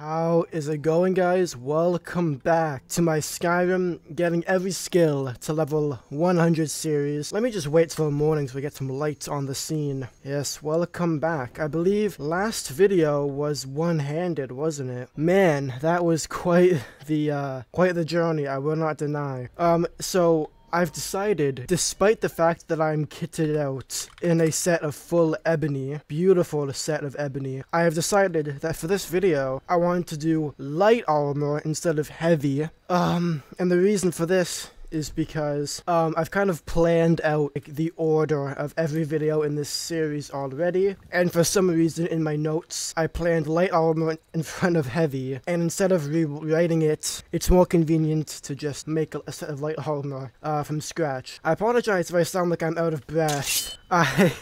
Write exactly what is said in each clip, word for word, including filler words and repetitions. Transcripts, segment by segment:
How is it going, guys? Welcome back to my Skyrim getting every skill to level one hundred series. Let me just wait till the morning so we get some light on the scene. Yes, welcome back. I believe last video was one-handed, wasn't it? Man, that was quite the uh quite the journey, I will not deny. Um so I've decided, despite the fact that I'm kitted out in a set of full ebony, beautiful set of ebony, I have decided that for this video, I want to do light armor instead of heavy. Um, and the reason for this is because um, I've kind of planned out like, the order of every video in this series already, and for some reason in my notes, I planned light armor in front of heavy, and instead of rewriting it, it's more convenient to just make a set of light armor uh, from scratch. I apologize if I sound like I'm out of breath. I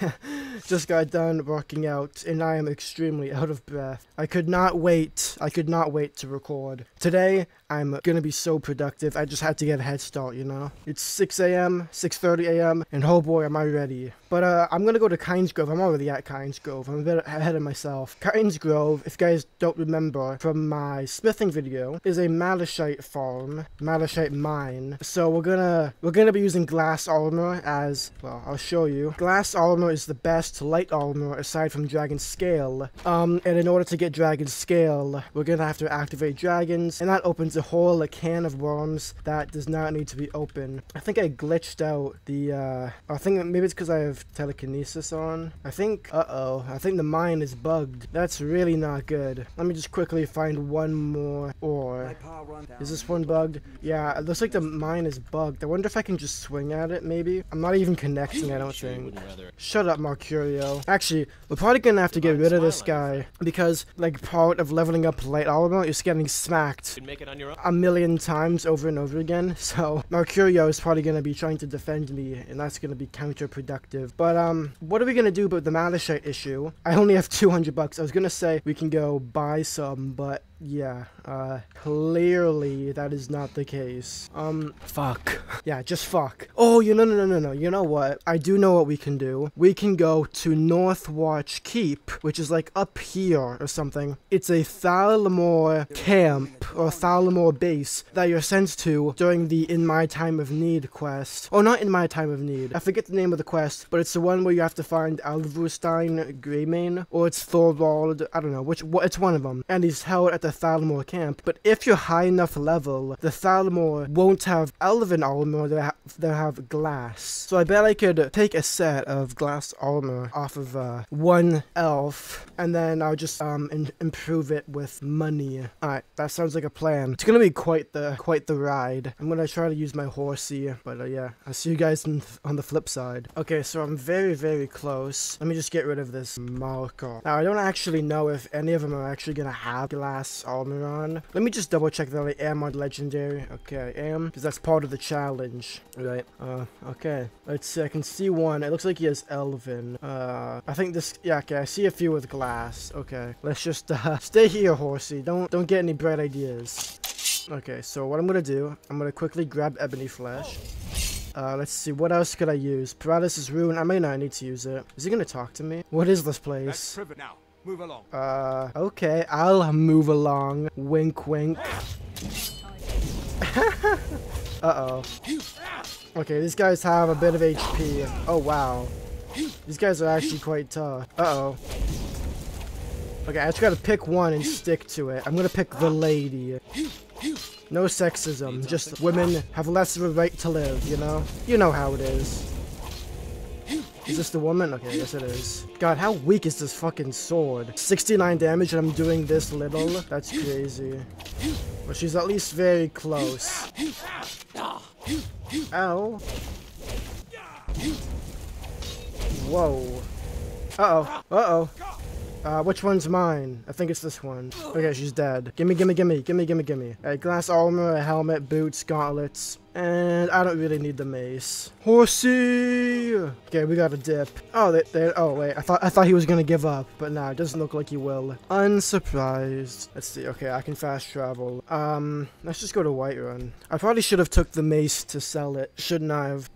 just got done working out, and I am extremely out of breath. I could not wait. I could not wait to record. Today, I'm gonna be so productive. I just had to get a head start, you know? It's six A M, six thirty A M, and oh boy, am I ready. But uh, I'm gonna go to Kynesgrove. I'm already at Kynesgrove. I'm a bit ahead of myself. Kynesgrove, if you guys don't remember from my smithing video, is a Malachite farm, Malachite mine. So we're gonna, we're gonna be using glass armor as, well, I'll show you. Glass Glass armor is the best light armor aside from dragon scale. Um, and in order to get dragon scale, we're gonna have to activate dragons, and that opens a whole a can of worms that does not need to be open. I think I glitched out the. Uh, I think maybe it's because I have telekinesis on. I think. Uh oh. I think the mine is bugged. That's really not good. Let me just quickly find one more ore. Is this one bugged? Yeah. It looks like the mine is bugged. I wonder if I can just swing at it. Maybe. I'm not even connecting. I don't think. Shut up, Mercurio. Actually, we're probably gonna have to get rid of this guy because, like, part of leveling up light armor is getting smacked a million times over and over again. So Mercurio is probably gonna be trying to defend me, and that's gonna be counterproductive. But um, what are we gonna do about the Malachite issue? I only have two hundred bucks. I was gonna say we can go buy some, but yeah, uh, clearly that is not the case. Um, fuck. Yeah, just fuck. Oh, you know, no, no, no, no. You know what? I do know what we can do. We can go to Northwatch Keep, which is like up here or something. It's a Thalmor camp or Thalmor base that you're sent to during the In My Time of Need quest. Oh, not In My Time of Need. I forget the name of the quest, but it's the one where you have to find Alvustein Greymane, or it's Thorwald. I don't know which. It's one of them, and he's held at the Thalmor camp. But if you're high enough level, the Thalmor won't have elven armor, they, ha they have glass. So I bet I could take a set of glass armor off of uh, one elf, and then I'll just um in improve it with money. Alright, that sounds like a plan. It's gonna be quite the quite the ride. I'm gonna try to use my horsey, but uh, yeah, I'll see you guys in th on the flip side. Okay, so I'm very, very close. Let me just get rid of this marker. Now, I don't actually know if any of them are actually gonna have glass armor on. Let me just double check that I am on legendary. Okay, I am, because that's part of the challenge, right? Uh, okay. Let's see. I can see one. It looks like he has elven. Uh, I think this. Yeah, okay. I see a few with glass. Okay. Let's just uh, stay here, horsey. Don't don't get any bright ideas. Okay. So what I'm gonna do? I'm gonna quickly grab ebony flesh. Uh, let's see, what else could I use? Paralysis Ruin. I may not need to use it. Is he gonna talk to me? What is this place? That's private now. Move along. Uh, okay, I'll move along. Wink, wink. Uh-oh. Okay, these guys have a bit of H P. Oh, wow. These guys are actually quite tough. Uh-oh. Okay, I just gotta pick one and stick to it. I'm gonna pick the lady. No sexism, just women have less of a right to live, you know? You know how it is. Is this the woman? Okay, yes it is. God, how weak is this fucking sword? sixty-nine damage and I'm doing this little? That's crazy. Well, she's at least very close. Ow. Whoa. Uh-oh. Uh-oh. Uh, which one's mine? I think it's this one. Okay, she's dead. Gimme, gimme, gimme, gimme, gimme, gimme. Alright, glass armor, a helmet, boots, gauntlets. And I don't really need the mace. Horsey! Okay, we got a dip. Oh, they, they, oh wait, I thought I thought he was gonna give up, but nah, it doesn't look like he will. Unsurprised. Let's see, okay, I can fast travel. Um, let's just go to Whiterun. I probably should have took the mace to sell it, shouldn't I have?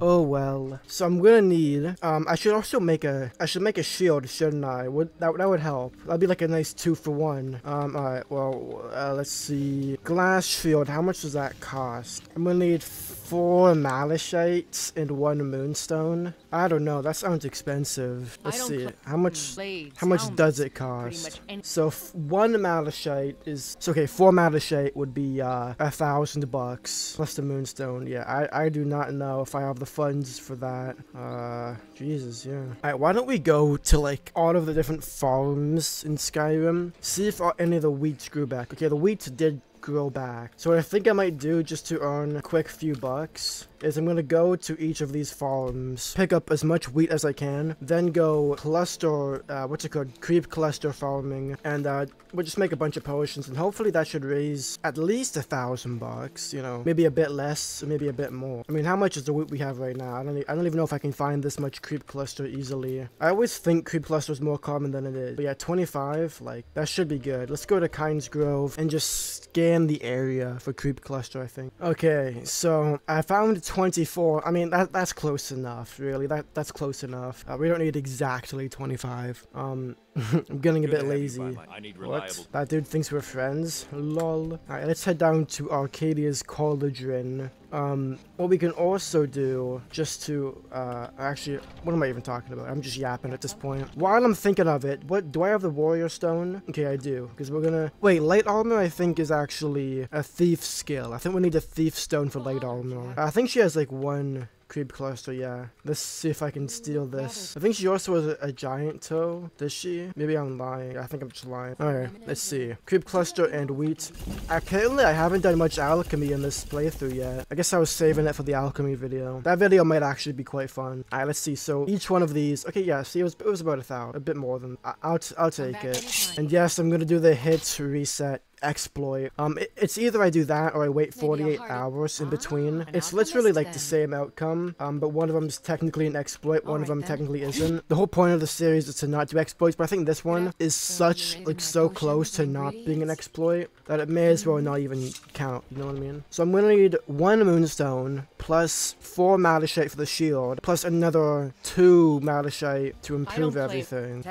Oh well. So I'm gonna need. Um, I should also make a. I should make a shield, shouldn't I? Would that that would help? That'd be like a nice two for one. Um. All right. Well, uh, let's see. Glass shield. How much does that cost? I'm gonna need four malachites and one moonstone. I don't know. That sounds expensive. Let's see it. How much? How much does it cost? So f one malachite is. So okay, four malachite would be uh, a thousand bucks plus the moonstone. Yeah. I I do not know if I have the funds for that. Uh, Jesus, yeah. Alright, why don't we go to, like, all of the different farms in Skyrim? See if any of the wheats grew back. Okay, the wheats did grow back. So what I think I might do just to earn a quick few bucks is I'm going to go to each of these farms, pick up as much wheat as I can, then go cluster, uh, what's it called, creep cluster farming, and uh, we'll just make a bunch of potions, and hopefully that should raise at least a thousand bucks, you know, maybe a bit less, maybe a bit more. I mean, how much is the wheat we have right now? I don't, I don't even know if I can find this much creep cluster easily. I always think creep cluster is more common than it is, but yeah, twenty-five, like, that should be good. Let's go to Kynesgrove and just scan the area for creep cluster, I think. Okay, so I found twenty-four. I mean, that that's close enough, really. That that's close enough. Uh, we don't need exactly twenty-five. Um, I'm getting a bit lazy. I need reliable. What? That dude thinks we're friends. Lol. All right, let's head down to Arcadia's Cauldron. Um, what we can also do, just to, uh, actually, what am I even talking about? I'm just yapping at this point. While I'm thinking of it, what, do I have the warrior stone? Okay, I do, because we're gonna, wait, light armor, I think, is actually a thief skill. I think we need a thief stone for light armor. I think she has, like, one creep cluster, yeah. Let's see if I can steal this. I think she also has a, a giant toe. Does she? Maybe I'm lying. I think I'm just lying. Alright, let's see. Creep cluster and wheat. Apparently, I haven't done much alchemy in this playthrough yet. I guess I was saving it for the alchemy video. That video might actually be quite fun. Alright, let's see. So, each one of these. Okay, yeah, see, it was, it was about a thousand. A bit more than. I, I'll, I'll take it. And yes, I'm gonna do the hits reset exploit. Um, it, it's either I do that or I wait forty-eight hours in between. It's literally like the same outcome, um, but one of them is technically an exploit, one of them technically isn't. The whole point of the series is to not do exploits, but I think this one is such, like, so close to not being an exploit that it may as well not even count, you know what I mean? So I'm gonna need one moonstone, plus four malachite for the shield, plus another two malachite to improve everything.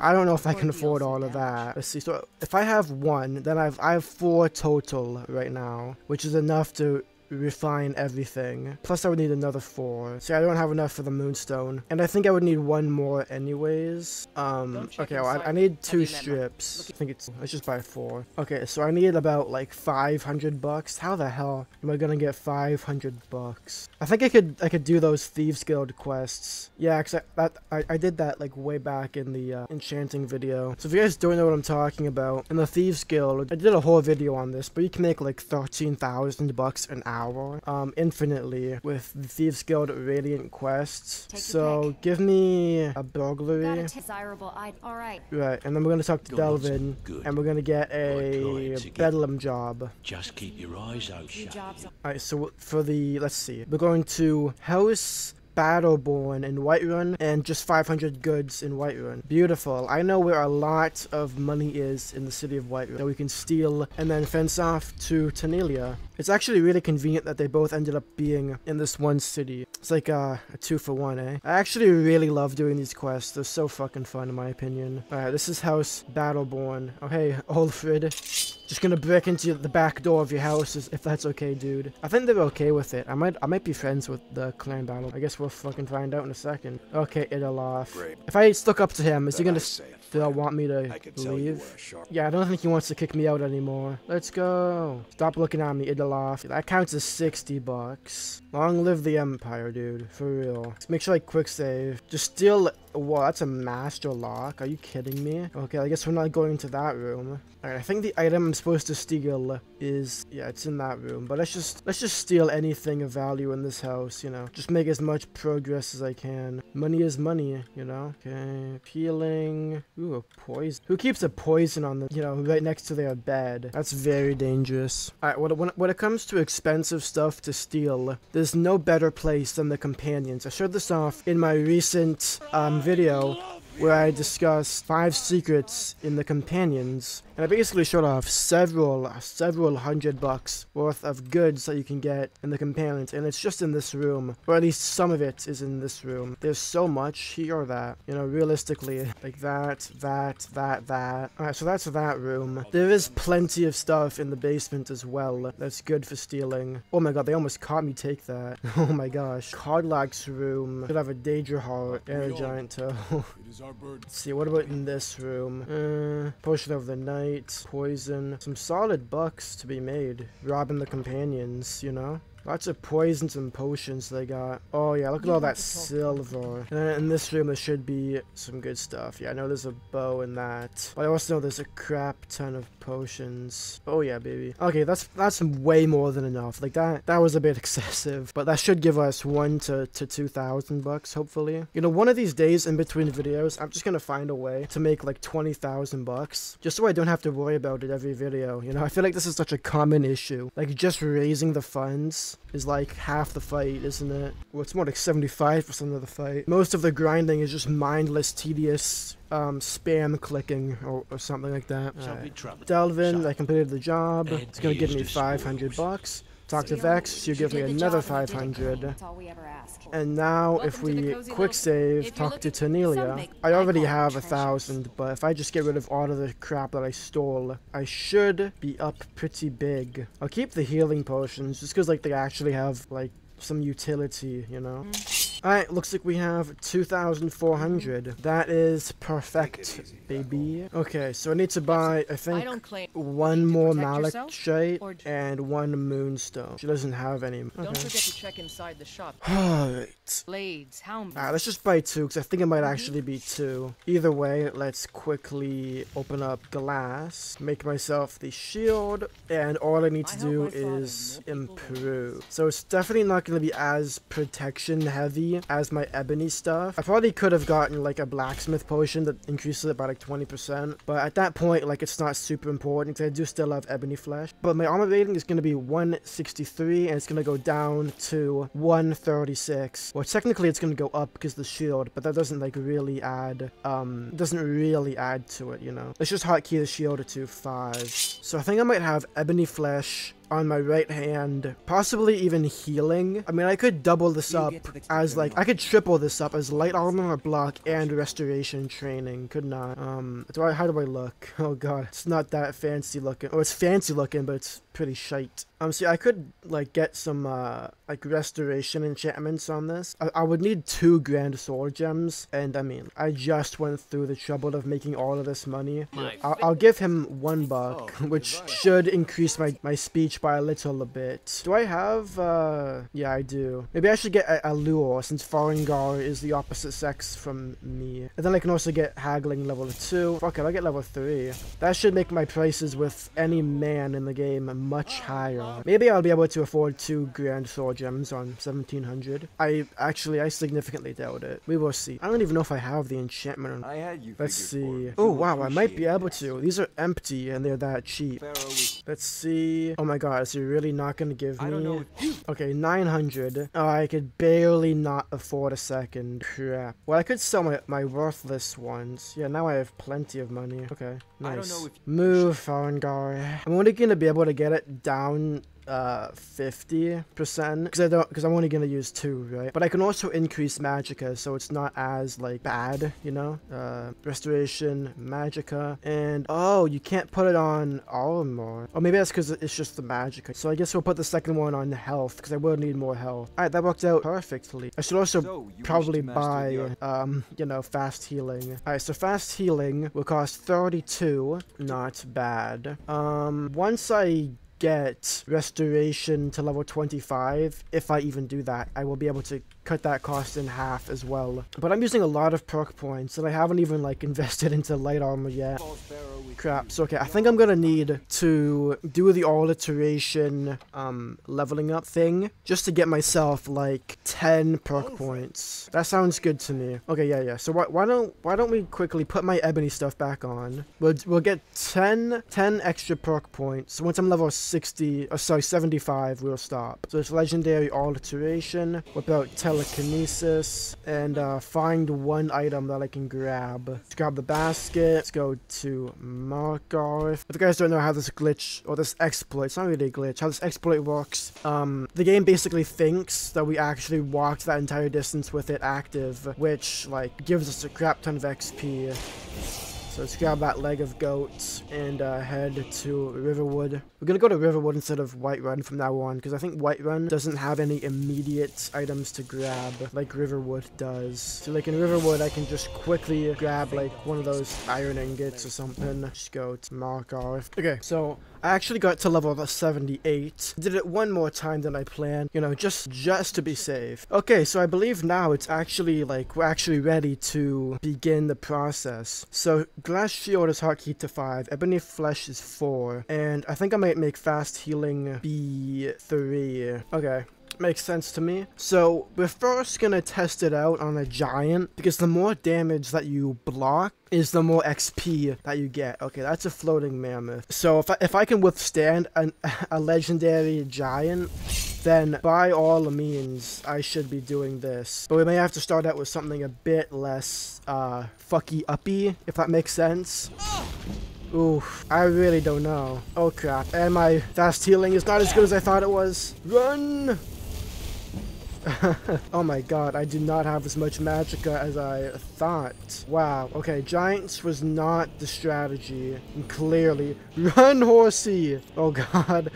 I don't know if I can afford all of that. Let's see, so if I have one, then I I have four total right now, which is enough to refine everything. Plus I would need another four. See, I don't have enough for the moonstone, and I think I would need one more anyways. Um, okay, well, I, I need two strips. I think it's, let's just buy four. Okay, so I need about like five hundred bucks. How the hell am I gonna get five hundred bucks? I think I could I could do those Thieves Guild quests. Yeah, cause I, that, I, I did that like way back in the uh, enchanting video. So if you guys don't know what I'm talking about, in the Thieves Guild, I did a whole video on this, but you can make like thirteen thousand bucks an hour. Hour, um, infinitely with the Thieves Guild Radiant quests. Take so give me a burglary. All right. Right, and then we're gonna talk to Delvin, and we're gonna get a bedlam job. Just keep your eyes out shut. All right, so for the let's see, we're going to House Battleborn in Whiterun, and just five hundred goods in Whiterun. Beautiful. I know where a lot of money is in the city of Whiterun that we can steal and then fence off to Tanelia. It's actually really convenient that they both ended up being in this one city. It's like uh, a two for one, eh? I actually really love doing these quests. They're so fucking fun, in my opinion. Alright, this is House Battleborn. Oh, hey, Ulfrid. Just gonna break into the back door of your house, if that's okay, dude. I think they're okay with it. I might I might be friends with the clan battle. I guess we'll fucking find out in a second. Okay, Idilof. If I stuck up to him, is he gonna still want me to leave? Yeah, I don't think he wants to kick me out anymore. Let's go. Stop looking at me, Idilof. That counts as sixty bucks. Long live the Empire, dude. For real. Let's make sure I quick save. Just steal. Whoa, that's a master lock. Are you kidding me? Okay, I guess we're not going to that room. Alright, I think the item I'm supposed to steal is, yeah, it's in that room. But let's just let's just steal anything of value in this house, you know. Just make as much progress as I can. Money is money, you know. Okay, healing. Ooh, a poison. Who keeps a poison on the, you know, right next to their bed? That's very dangerous. Alright, when, when it comes to expensive stuff to steal, there's no better place than the companions. I showed this off in my recent um video where I discussed five secrets in the companions, and I basically showed off several, several hundred bucks worth of goods that you can get in the companions, and it's just in this room, or at least some of it is in this room. There's so much here that, you know, realistically, like that, that, that, that. Alright, so that's that room. There is plenty of stuff in the basement as well that's good for stealing. Oh my god, they almost caught me take that. Oh my gosh. Cardlax room could have a Daedra heart and a giant toe. Let's see, what about in this room? Uh, potion of the night, poison, some solid bucks to be made. Robbing the companions, you know? Lots of poisons and potions they got. Oh yeah, look at all that silver. And then in this room there should be some good stuff. Yeah, I know there's a bow in that. But I also know there's a crap ton of potions. Oh yeah, baby. Okay, that's that's way more than enough. Like that that was a bit excessive. But that should give us one to, to two thousand bucks, hopefully. You know, one of these days in between videos, I'm just gonna find a way to make like twenty thousand bucks. Just so I don't have to worry about it every video. You know, I feel like this is such a common issue. Like just raising the funds is like half the fight, isn't it? Well, it's more like seventy-five percent of the fight. Most of the grinding is just mindless, tedious um, spam clicking or, or something like that. Right. Delvin, I completed the job. It's gonna give me five hundred bucks. Talk to Vex, she'll give me another five hundred. And now, if we quick save, talk to Tanelia. I already have a thousand, but if I just get rid of all of the crap that I stole, I should be up pretty big. I'll keep the healing potions, just because like they actually have like some utility, you know. Mm. All right, looks like we have two thousand four hundred. That is perfect, baby. Okay, so I need to buy, I think, one more Malachite and one moonstone. She doesn't have any. Okay. Don't forget to check inside the shop. All right. Blades, how many? All right, let's just buy two, because I think it might actually be two. Either way, let's quickly open up glass, make myself the shield, and all I need to do is improve. So it's definitely not going to be as protection heavy as my ebony stuff. I probably could have gotten like a blacksmith potion that increases it by like twenty percent, but at that point like it's not super important because I do still have ebony flesh. But my armor rating is going to be one sixty-three and it's going to go down to one thirty-six. Well, technically it's going to go up because the shield, but that doesn't like really add um doesn't really add to it, you know. Let's just hotkey the shield to five. So I think I might have ebony flesh on my right hand, possibly even healing. I mean, I could double this up as like, I could triple this up as light armor, block, and restoration training, could not. Um, do I, how do I look? Oh god, it's not that fancy looking. Oh, it's fancy looking, but it's pretty shite. Um, see, I could like get some uh, like restoration enchantments on this. I, I would need two grand sword gems, and I mean, I just went through the trouble of making all of this money. I'll, I'll give him one buck, which should increase my my speech by a little bit. Do I have? Uh, yeah, I do. Maybe I should get a, a lure since Farengar is the opposite sex from me, and then I can also get haggling level two. Fuck it, I'll get level three. That should make my prices with any man in the game much higher. Maybe I'll be able to afford two grand sword gems on seventeen hundred. I actually, I significantly doubt it. We will see. I don't even know if I have the enchantment. I had you. Let's see. Oh, wow. I might be able to. These are empty and they're that cheap. Let's see. Oh my god. Is he really not going to give me? Okay, nine hundred. Oh, I could barely not afford a second. Crap. Well, I could sell my, my worthless ones. Yeah, now I have plenty of money. Okay, nice. Move, Farengar. I'm only going to be able to get it down uh fifty percent because I don't because I'm only gonna use two, right? But I can also increase magicka, so it's not as like bad, you know. Uh restoration, magicka, and oh, you can't put it on armor. Oh, maybe that's because it's just the magicka. So I guess we'll put the second one on health because I will need more health. All right, that worked out perfectly. I should also so probably buy um you know, fast healing. All right, so fast healing will cost thirty-two. Not bad. Um once I get restoration to level twenty-five, if I even do that, I will be able to cut that cost in half as well. But I'm using a lot of perk points that I haven't even like invested into light armor yet. Crap. So, okay, I think I'm going to need to do the alliteration um, leveling up thing just to get myself, like, ten perk points. That sounds good to me. Okay, yeah, yeah. So, why, why don't why don't we quickly put my ebony stuff back on? We'll, we'll get ten, ten extra perk points. Once I'm level sixty, or sorry, seventy-five, we'll stop. So, it's legendary alliteration, about telekinesis, and uh, find one item that I can grab. Let's grab the basket. Let's go to Markarth. If you guys don't know how this glitch, or this exploit, it's not really a glitch, how this exploit works, um, the game basically thinks that we actually walked that entire distance with it active, which, like, gives us a crap ton of X P. So let's grab that leg of goat and uh, head to Riverwood. We're going to go to Riverwood instead of Whiterun from now on, because I think Whiterun doesn't have any immediate items to grab like Riverwood does. So like in Riverwood, I can just quickly grab like one of those iron ingots or something. Just go to Markarth. Okay, so I actually got to level seventy-eight. Did it one more time than I planned, you know, just, just to be safe. Okay, so I believe now it's actually like, we're actually ready to begin the process. So glass shield is hotkey to five, ebony flesh is four, and I think I might make fast healing be three. Okay. Makes sense to me. So we're first gonna test it out on a giant, because the more damage that you block is the more X P that you get. Okay, that's a floating mammoth. So if I, if I can withstand an, a legendary giant, then by all means I should be doing this, but we may have to start out with something a bit less uh fucky uppy, if that makes sense. Oh! Ooh, I really don't know. Oh crap, and my fast healing is not as good as I thought it was. Run! Oh my god, I do not have as much magicka as I thought. Wow, okay, giants was not the strategy, and clearly. Run, horsey! Oh god,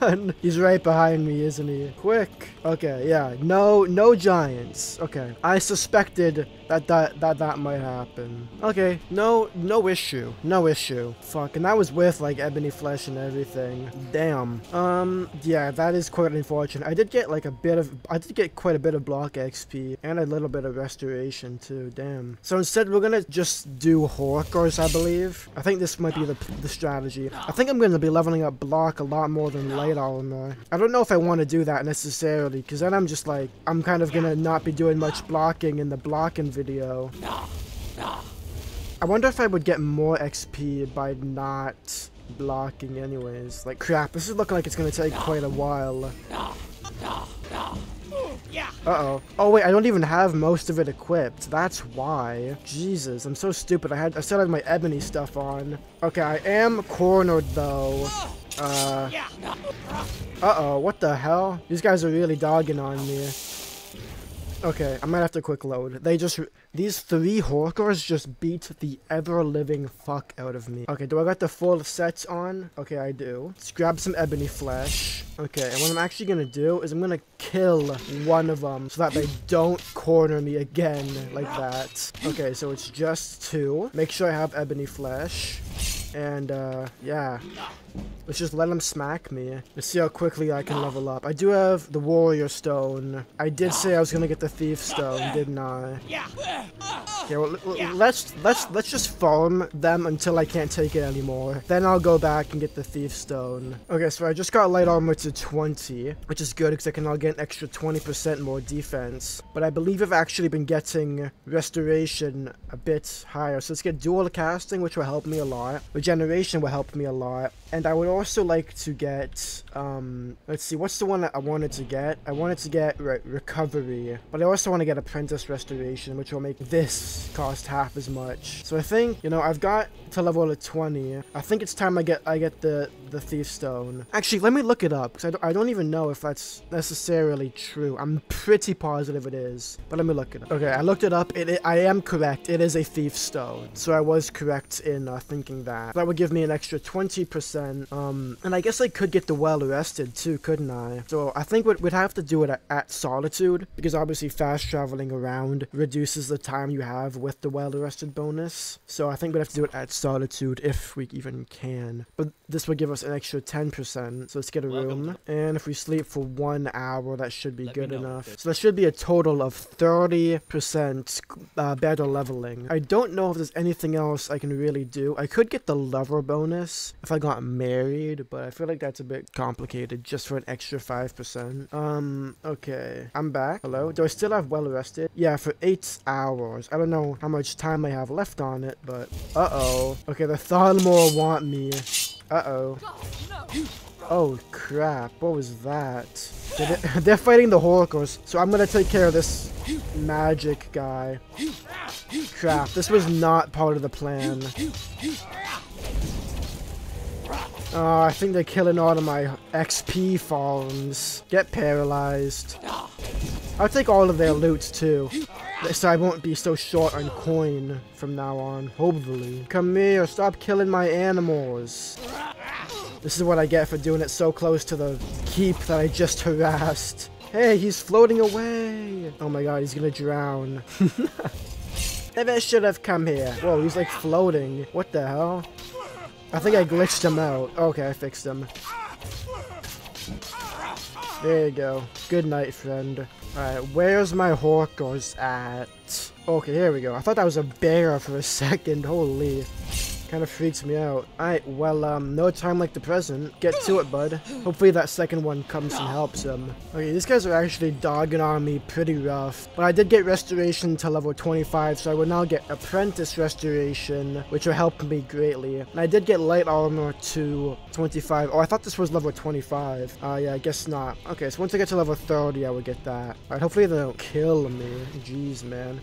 run! He's right behind me, isn't he? Quick! Okay, yeah, no, no giants. Okay, I suspected that that, that that might happen. Okay, no, no issue, no issue. Fuck, and that was with, like, ebony flesh and everything. Damn. Um, yeah, that is quite unfortunate. I did get, like, a bit of I did get quite a bit of block X P and a little bit of restoration too. Damn. So instead we're gonna just do Horkers, I believe. I think this might be the, the strategy. I think I'm gonna be leveling up block a lot more than late armor. I don't know if I want to do that necessarily, because then I'm just like, I'm kind of gonna not be doing much blocking in the blocking video. I wonder if I would get more X P by not blocking anyways. Like crap, this is looking like it's gonna take quite a while. Uh-oh. Oh wait, I don't even have most of it equipped. That's why. Jesus, I'm so stupid. I had I still had my ebony stuff on. Okay, I am cornered though. Uh Uh-oh, what the hell? These guys are really dogging on me. Okay, I might have to quick load. They just these three Horkers just beat the ever-living fuck out of me. Okay, do I got the full sets on? Okay, I do. Let's grab some ebony flesh. Okay, and what I'm actually gonna do is I'm gonna kill one of them so that they don't corner me again like that. Okay, so it's just two. Make sure I have ebony flesh. And, uh, yeah. Let's just let him smack me. Let's see how quickly I can level up. I do have the warrior stone. I did say I was gonna get the thief stone, didn't I? Okay, well, let's, let's, let's just farm them until I can't take it anymore. Then I'll go back and get the thief stone. Okay, so I just got light armor to twenty, which is good because I can now get an extra twenty percent more defense. But I believe I've actually been getting restoration a bit higher. So let's get dual casting, which will help me a lot. Regeneration will help me a lot. And I would also like to get, um, let's see, what's the one that I wanted to get? I wanted to get re recovery, but I also want to get apprentice restoration, which will make this cost half as much. So I think, you know, I've got to level twenty. I think it's time I get I get the, the thief stone. Actually, let me look it up, because I don't, I don't even know if that's necessarily true. I'm pretty positive it is, but let me look it up. Okay, I looked it up. It, it, I am correct. It is a thief stone. So I was correct in uh, thinking that. That would give me an extra twenty percent. Um, Um, and I guess I could get the well rested too, couldn't I? So I think we'd, we'd have to do it at, at Solitude, because obviously fast traveling around reduces the time you have with the well rested bonus. So I think we'd have to do it at Solitude if we even can. But this would give us an extra ten percent. So let's get a room. And if we sleep for one hour, that should be good enough. So there should be a total of thirty percent uh, better leveling. I don't know if there's anything else I can really do. I could get the lover bonus if I got married, but I feel like that's a bit complicated just for an extra five percent. Um, okay. I'm back. Hello? Do I still have well rested? Yeah, for eight hours. I don't know how much time I have left on it, but... Uh-oh. Okay, the Thalmor want me. Uh-oh. Oh, crap. What was that? They're, they're fighting the Horkers, so I'm gonna take care of this magic guy. Crap. This was not part of the plan. Oh, I think they're killing all of my X P farms. Get paralyzed. I'll take all of their loot, too, so I won't be so short on coin from now on, hopefully. Come here, stop killing my animals. This is what I get for doing it so close to the keep that I just harassed. Hey, he's floating away. Oh my god, he's gonna drown. Never should have come here. Whoa, he's like floating. What the hell? I think I glitched him out. Okay, I fixed him. There you go. Good night, friend. Alright, where's my Horkers at? Okay, here we go. I thought that was a bear for a second. Holy. Kind of freaks me out. Alright, well, um, no time like the present. Get to it, bud. Hopefully that second one comes and helps him. Okay, these guys are actually dogging on me pretty rough. But I did get restoration to level twenty-five, so I will now get apprentice restoration, which will help me greatly. And I did get light armor to twenty-five. Oh, I thought this was level twenty-five. Uh, yeah, I guess not. Okay, so once I get to level thirty, I will get that. Alright, hopefully they don't kill me. Jeez, man.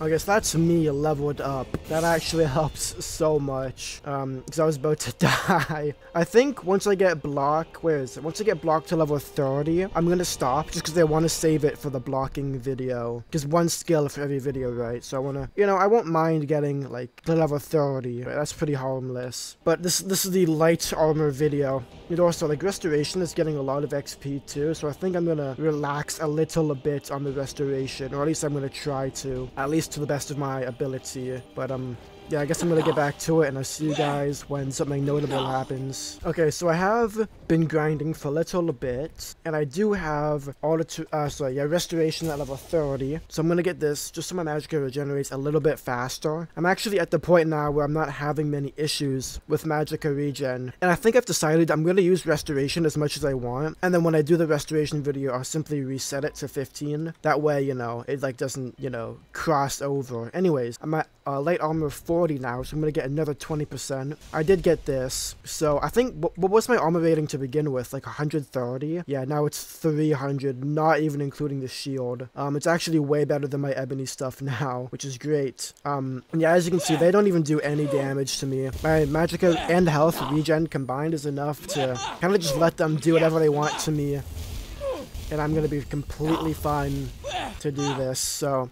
I guess that's me leveled up. That actually helps so much. Um, because I was about to die. I think once I get block, where is it? Once I get blocked to level thirty, I'm gonna stop just because I want to save it for the blocking video. Because one skill for every video, right? So I wanna, you know, I won't mind getting like to level thirty. Right? That's pretty harmless. But this this is the light armor video. And also, like, restoration is getting a lot of X P too. So I think I'm gonna relax a little bit on the restoration, or at least I'm gonna try to. At least to the best of my ability, but um yeah, I guess I'm gonna get back to it, and I'll see you guys when something notable happens. Okay, so I have been grinding for a little bit, and I do have all the two, uh, sorry, yeah, restoration at level thirty. So I'm gonna get this just so my magicka regenerates a little bit faster. I'm actually at the point now where I'm not having many issues with magicka regen, and I think I've decided I'm gonna use restoration as much as I want, and then when I do the restoration video, I'll simply reset it to fifteen. That way, you know, it like doesn't, you know, cross over. Anyways, I'm at uh, light armor four. Now, so I'm gonna get another twenty percent. I did get this, so I think what, what was my armor rating to begin with, like one hundred thirty? Yeah, now it's three hundred, not even including the shield. Um it's actually way better than my ebony stuff now, which is great. Um and yeah, as you can see, they don't even do any damage to me. My magicka and health regen combined is enough to kind of just let them do whatever they want to me, and I'm gonna be completely fine to do this. So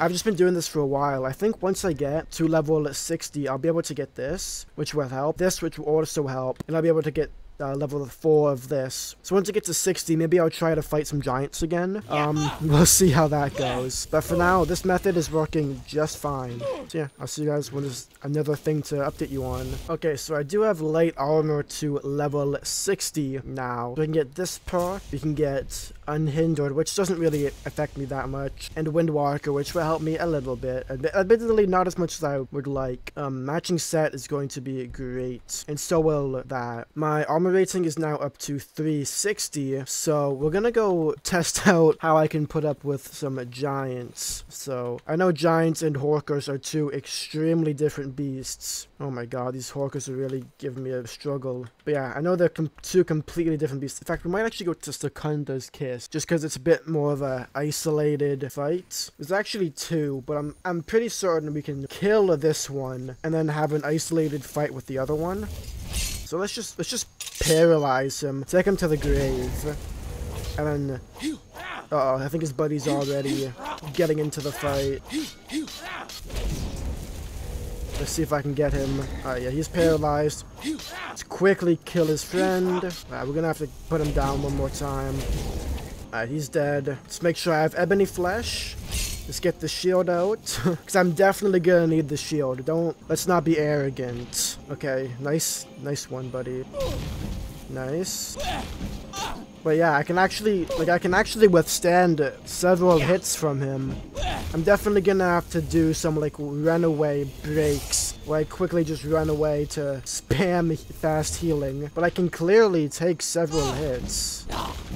I've just been doing this for a while. I think once I get to level sixty, I'll be able to get this, which will help. This, which will also help. And I'll be able to get uh, level four of this. So once I get to sixty, maybe I'll try to fight some giants again. Um, we'll see how that goes. But for now, this method is working just fine. So yeah, I'll see you guys when there's another thing to update you on. Okay, so I do have light armor to level sixty now. So I can get this perk. We can get Unhindered, which doesn't really affect me that much, and Windwalker, which will help me a little bit. Admittedly, not as much as I would like. Um, matching set is going to be great, and so will that. My armor rating is now up to three sixty, so we're gonna go test out how I can put up with some giants. So, I know giants and Horkers are two extremely different beasts. Oh my god, these Horkers are really giving me a struggle. But yeah, I know they're com two completely different beasts. In fact, we might actually go to Secunda's Kiss, just because it's a bit more of a isolated fight. There's actually two, but I'm I'm pretty certain we can kill this one and then have an isolated fight with the other one. So let's just let's just paralyze him, take him to the grave, and then uh-oh, I think his buddy's already getting into the fight. Let's see if I can get him. Alright, yeah, he's paralyzed. Let's quickly kill his friend. Alright, we're gonna have to put him down one more time. Alright, he's dead. Let's make sure I have ebony flesh. Let's get the shield out. Because I'm definitely gonna need the shield. Don't, let's not be arrogant. Okay, nice, nice one, buddy. Nice. But yeah, I can actually, like, I can actually withstand several hits from him. I'm definitely gonna have to do some, like, runaway breaks, where I quickly just run away to spam fast healing. But I can clearly take several hits,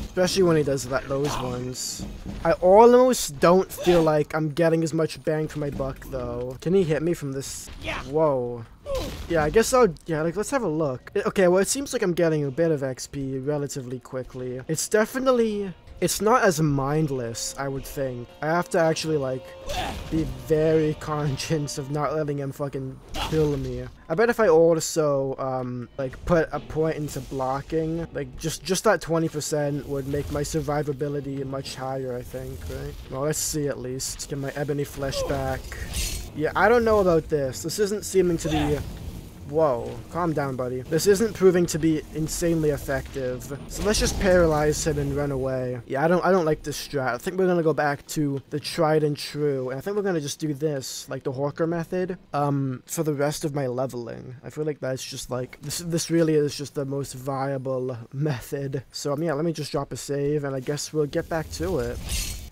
especially when he does that, those ones. I almost don't feel like I'm getting as much bang for my buck, though. Can he hit me from this? Whoa. Yeah, I guess I'll, yeah, like, let's have a look. Okay, well, it seems like I'm getting a bit of X P relatively quickly. It's definitely, it's not as mindless, I would think. I have to actually, like, be very conscious of not letting him fucking kill me. I bet if I also, um, like, put a point into blocking, like, just, just that twenty percent would make my survivability much higher, I think, right? Well, let's see at least. Let's get my ebony flesh back. Yeah, I don't know about this. This isn't seeming to be... Whoa, calm down, buddy. This isn't proving to be insanely effective. So let's just paralyze him and run away. Yeah, I don't I don't like this strat. I think we're gonna go back to the tried and true. And I think we're gonna just do this, like the Hawker method, um, for the rest of my leveling. I feel like that's just like, this this really is just the most viable method. So um, yeah, let me just drop a save and I guess we'll get back to it.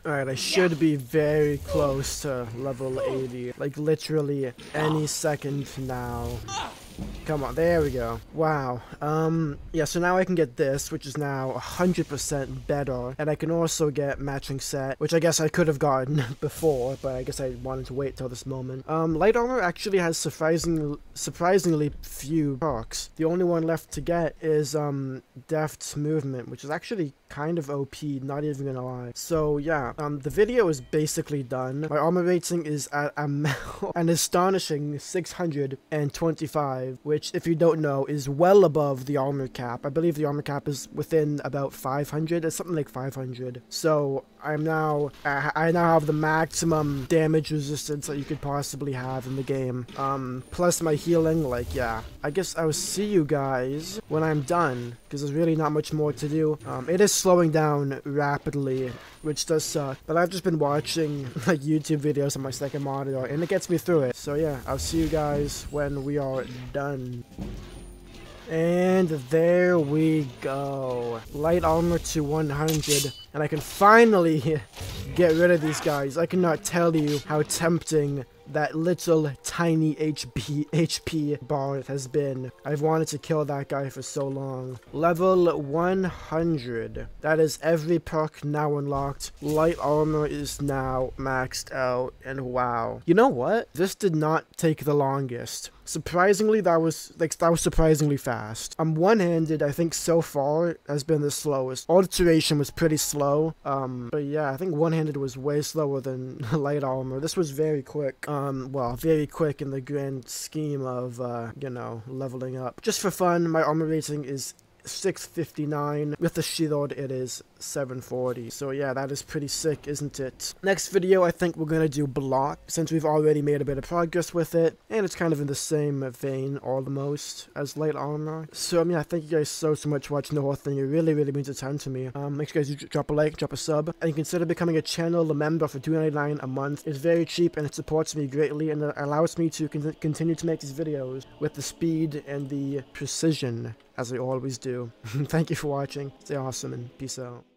Alright, I should be very close to level eighty. Like, literally any second now. Come on, there we go. Wow. Um, yeah, so now I can get this, which is now one hundred percent better. And I can also get matching set, which I guess I could have gotten before, but I guess I wanted to wait till this moment. Um, light armor actually has surprisingly, surprisingly few perks. The only one left to get is, um, Deft's movement, which is actually kind of O P, not even gonna lie. So, yeah, um, the video is basically done. My armor rating is at um, an astonishing six hundred twenty-five. Which, if you don't know, is well above the armor cap. I believe the armor cap is within about five hundred. It's something like five hundred. So I'm now, I, I now have the maximum damage resistance that you could possibly have in the game. Um, plus my healing, like, yeah. I guess I will see you guys when I'm done, because there's really not much more to do. Um, it is slowing down rapidly, which does suck. But I've just been watching, like, YouTube videos on my second monitor, and it gets me through it. So yeah, I'll see you guys when we are done. And there we go. Light armor to one hundred. And I can finally get rid of these guys. I cannot tell you how tempting that little tiny H P H P bar has been. I've wanted to kill that guy for so long. Level one hundred. That is every perk now unlocked. Light armor is now maxed out, and wow. You know what? This did not take the longest. Surprisingly, that was like that was surprisingly fast. Um, one-handed, I think so far has been the slowest. Alteration was pretty slow. Um, but yeah, I think one-handed was way slower than light armor. This was very quick. Um, well, very quick in the grand scheme of uh, you know, leveling up. Just for fun, my armor rating is six fifty-nine. With the shield, it is seven forty. So yeah, that is pretty sick, isn't it? Next video, I think we're gonna do block, since we've already made a bit of progress with it, and it's kind of in the same vein almost as light armor. So I mean, I thank you guys so so much for watching the whole thing. It really really means a ton to me. Um, make sure you guys drop a like, drop a sub, and consider becoming a channel member for two ninety-nine a month. It's very cheap and it supports me greatly, and it allows me to con continue to make these videos with the speed and the precision as I always do. Thank you for watching. Stay awesome and peace out.